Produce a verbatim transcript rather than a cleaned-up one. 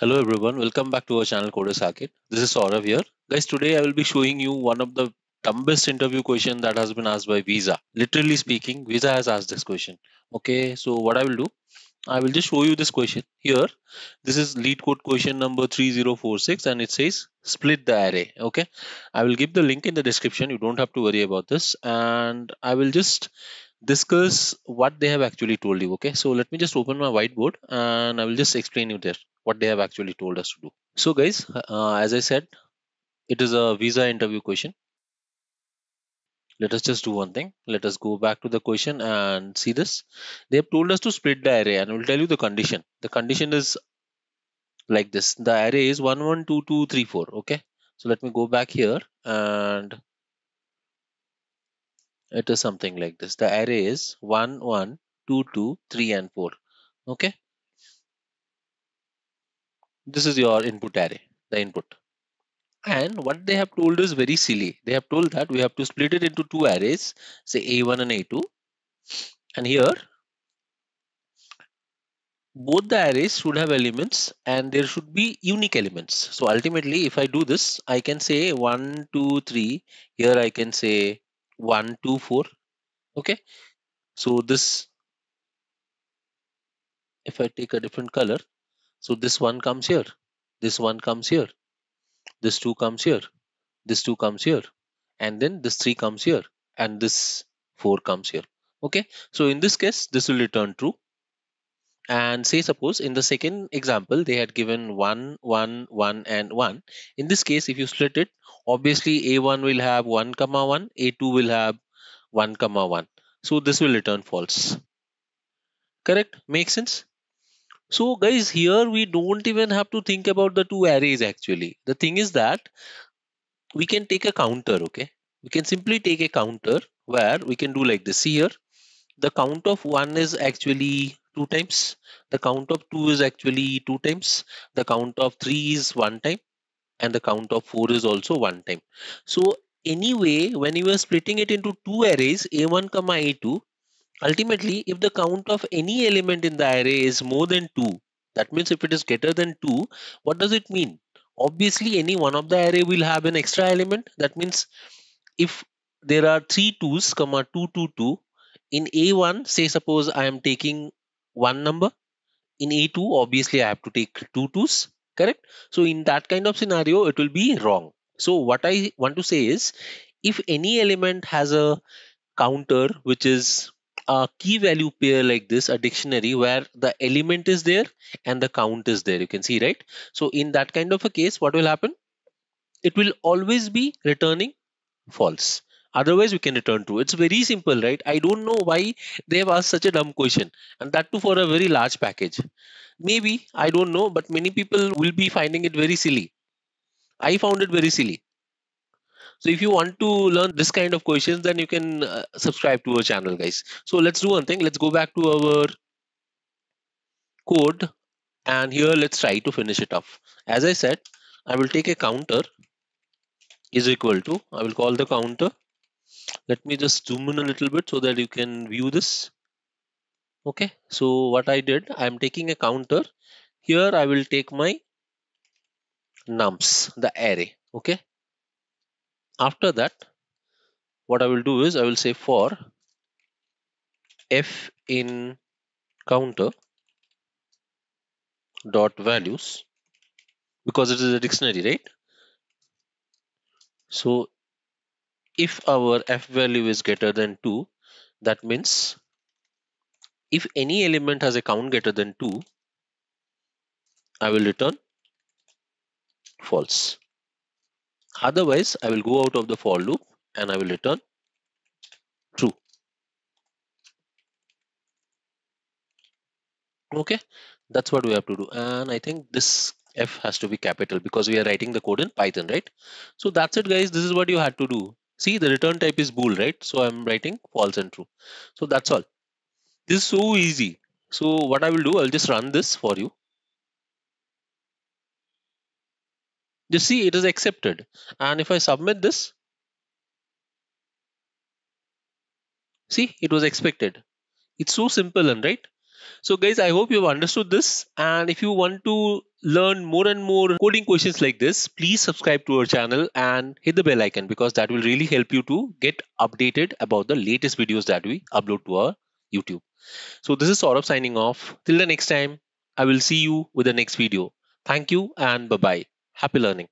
Hello everyone, welcome back to our channel Coder Circuit. This is Saurav here. Guys, today I will be showing you one of the dumbest interview question that has been asked by Visa. Literally speaking, Visa has asked this question. Okay, so what I will do, I will just show you this question here. This is LeetCode question number three zero four six and it says split the array. Okay, I will give the link in the description. You don't have to worry about this and I will just discuss what they have actually told you. Okay, so let me just open my whiteboard and I will just explain you there what they have actually told us to do. So guys, uh, as I said, it is a Visa interview question. Let us just do one thing. Let us go back to the question and see this. They have told us to split the array and I will tell you the condition. The condition is like this. The array is one one two two three four. Okay, so let me go back here and it is something like this. The array is one one two two three and four. Okay, this is your input array, the input. And what they have told is very silly. They have told that we have to split it into two arrays, say A one and A two. And here, both the arrays should have elements and there should be unique elements. So ultimately, if I do this, I can say one, two, three. Here I can say one, two, four. Okay. So this, if I take a different color, so this one comes here, this one comes here, this two comes here, this two comes here, and then this three comes here, and this four comes here. Okay, so in this case, this will return true. And say suppose in the second example, they had given one, one, one, and one. In this case, if you split it, obviously A one will have one comma one, A two will have one comma one. So this will return false. Correct? Makes sense? So guys, here we don't even have to think about the two arrays actually. The thing is that we can take a counter, okay? We can simply take a counter where we can do like this. See here, the count of one is actually two times. The count of two is actually two times. The count of three is one time. And the count of four is also one time. So anyway, when you are splitting it into two arrays, A one comma A two, ultimately, if the count of any element in the array is more than two, that means if it is greater than two, what does it mean? Obviously, any one of the array will have an extra element. That means if there are three twos, comma two, two, two, in A one, say suppose I am taking one number, in A two, obviously I have to take two twos, correct? So in that kind of scenario, it will be wrong. So what I want to say is, if any element has a counter which is a key value pair like this, a dictionary where the element is there and the count is there, you can see, right? So in that kind of a case, what will happen? It will always be returning false. Otherwise, we can return true. It's very simple, right? I don't know why they have asked such a dumb question, and that too for a very large package. Maybe, I don't know, but many people will be finding it very silly. I found it very silly. So if you want to learn this kind of questions, then you can uh, subscribe to our channel, guys. So let's do one thing. Let's go back to our code and here let's try to finish it off. As I said, I will take a counter is equal to, I will call the counter. Let me just zoom in a little bit so that you can view this. Okay, so what I did, I'm taking a counter. Here I will take my nums, the array. Okay. After that, what I will do is I will say for f in counter dot values, because it is a dictionary, right? So if our f value is greater than two, that means if any element has a count greater than two, I will return false. Otherwise, I will go out of the for loop and I will return true. Okay, that's what we have to do. And I think this F has to be capital because we are writing the code in Python, right? So that's it, guys. This is what you had to do. See, the return type is bool, right? So I'm writing false and true. So that's all. This is so easy. So what I will do, I'll just run this for you. You see, it is accepted. And if I submit this, see, it was expected. It's so simple, and right? So guys, I hope you've understood this. And if you want to learn more and more coding questions like this, please subscribe to our channel and hit the bell icon, because that will really help you to get updated about the latest videos that we upload to our YouTube. So this is Saurabh signing off. Till the next time, I will see you with the next video. Thank you and bye-bye. Happy learning.